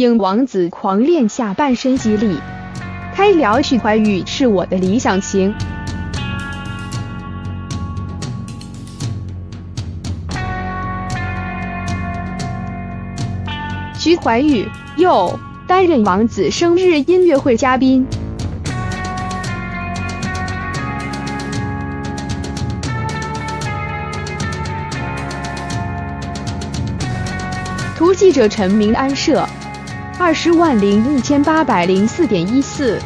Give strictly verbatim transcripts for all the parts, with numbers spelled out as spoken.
影王子狂练下半身肌力。开聊许怀玉是我的理想型。 徐怀钰又担任王子生日音乐会嘉宾。图记者陈明安摄，二十万零一千八百零四点一四。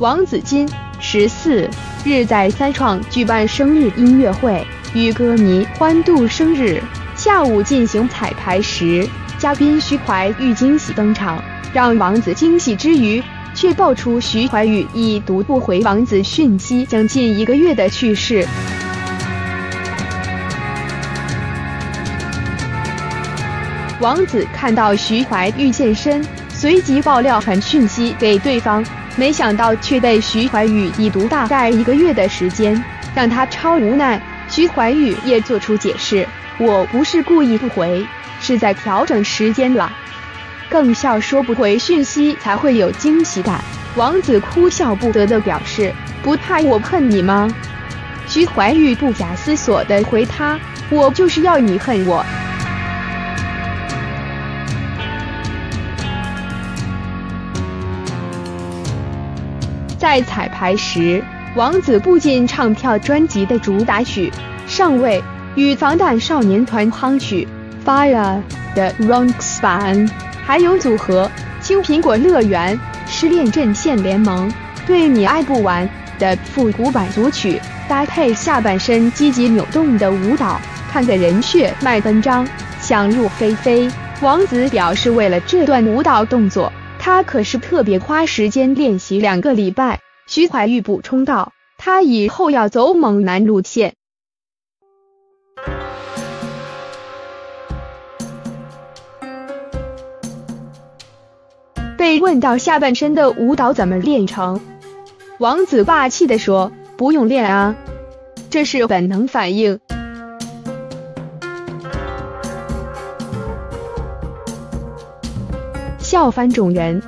王子金十四。 日在三创举办生日音乐会，与歌迷欢度生日。下午进行彩排时，嘉宾徐怀钰惊喜登场，让王子惊喜之余，却爆出徐怀钰已读不回王子讯息将近一个月的趣事。王子看到徐怀钰现身，随即爆料传讯息给对方。 没想到却被徐怀钰已读大概一个月的时间，让他超无奈。徐怀钰也做出解释：“我不是故意不回，是在调整时间了。”更笑说不回讯息才会有惊喜感。王子哭笑不得的表示：“不怕我恨你吗？”徐怀钰不假思索的回他：“我就是要你恨我。” 在彩排时，王子不禁唱跳专辑的主打曲《上位》与防弹少年团夯曲《Fire》的 Rox k 版，还有组合青苹果乐园《失恋阵线联盟》对你爱不完的复古版组曲，搭配下半身积极扭动的舞蹈，看得人血脉奔张，想入非非。王子表示，为了这段舞蹈动作。 他可是特别花时间练习两个礼拜。徐怀钰补充道：“他以后要走猛男路线。”被问到下半身的舞蹈怎么练成，王子霸气地说：“不用练啊，这是本能反应。” 笑翻众人。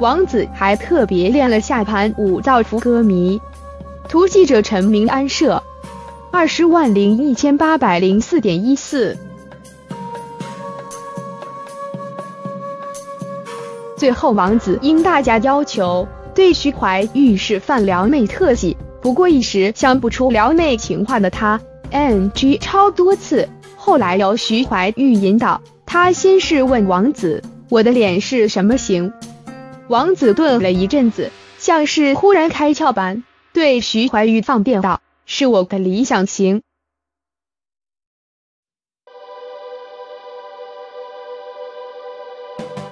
王子还特别练了下盘舞造福歌迷。图记者陈明安摄，二十万零一千八百零四点一四。最后，王子应大家要求，对徐怀钰示范撩妹特技。不过一时想不出撩妹情话的他 ，N G 超多次。后来由徐怀钰引导，他先是问王子：“我的脸是什么型？”王子顿了一阵子，像是忽然开窍般，对徐怀钰放便道：“是我的理想型。”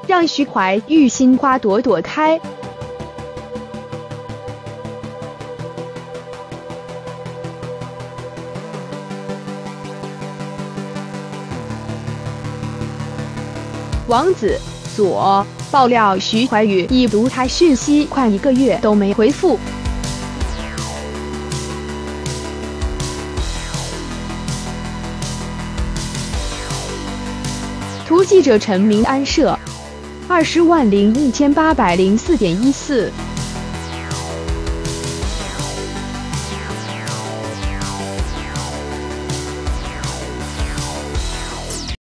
让徐怀钰心花朵朵开。王子左爆料，徐怀钰已读他讯息快一个月都没回复。 图记者陈明安摄，二十万零一千八百零四点一四。